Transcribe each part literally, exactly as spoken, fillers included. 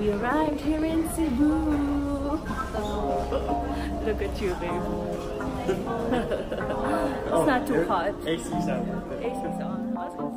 We arrived here in Cebu. Oh, look at you, babe. It's oh, not too hot. A C's on. A C's on. Let's go.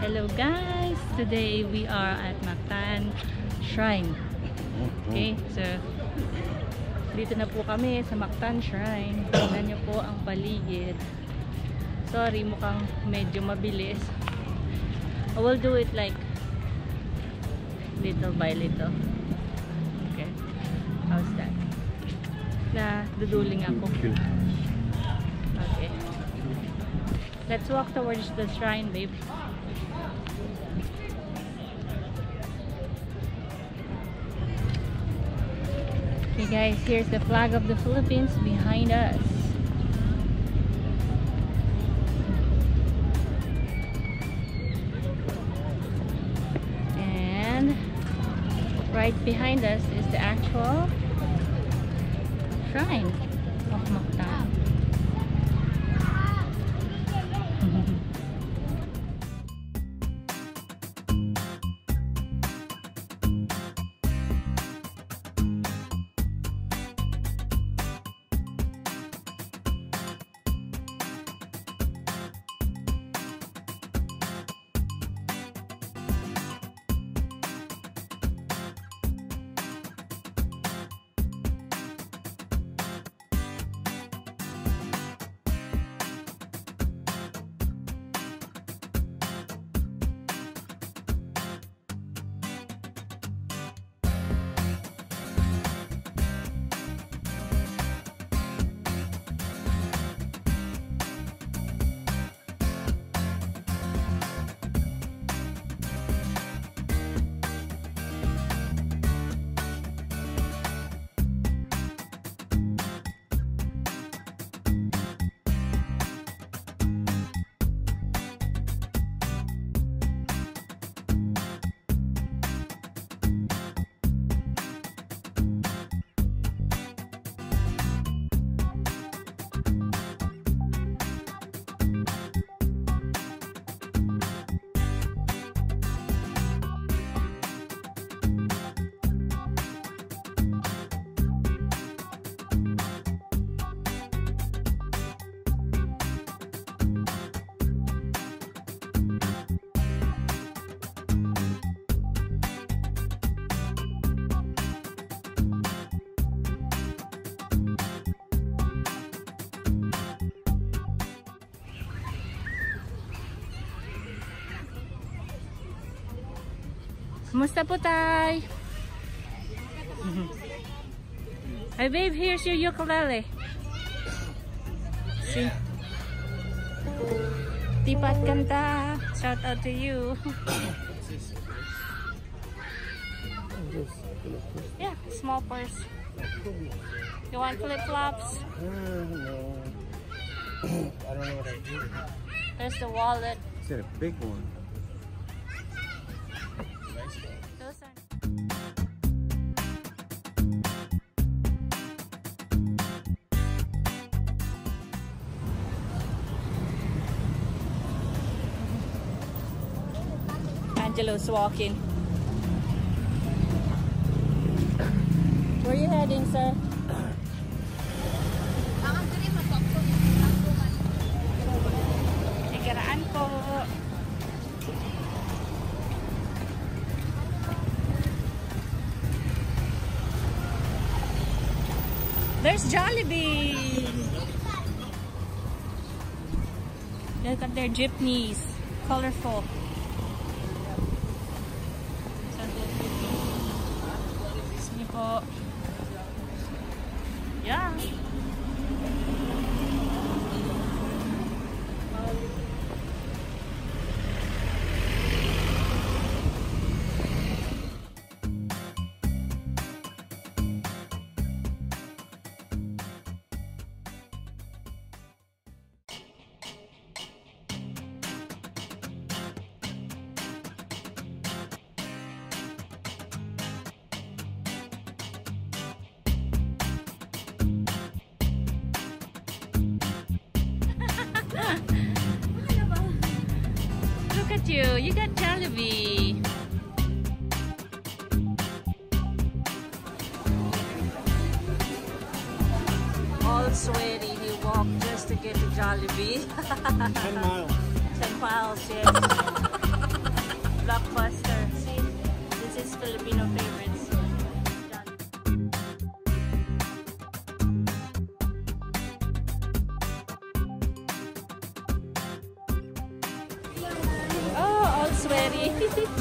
Hello guys! Today we are at Maktan Shrine. Okay, so dito na po kami sa Maktan Shrine. Tignan nyo po ang paligid. Sorry, mukhang medyo mabilis. I will do it like little by little. Okay, how's that? Naduduling ako. Okay, let's walk towards the shrine, babe. Okay guys, here's the flag of the Philippines behind us. And right behind us is the actual shrine of Maktan. Kumusta po, Tay? Hey babe, here's your ukulele. See? Tipat Kanta, shout out to you. Yeah, small purse. You want flip-flops? I don't know what I do. There's the wallet. Is that a big one? Those are Angelo's walking. Where are you heading, sir? Tigaraan po. There's Jollibee! Look at their jeepneys. Colorful. Yeah. Look at you, you got Jollibee. All sweaty, he walked just to get to Jollibee. Ten miles. Ten miles, yes. Blockbuster. See, this is Filipino favorites. Sweaty.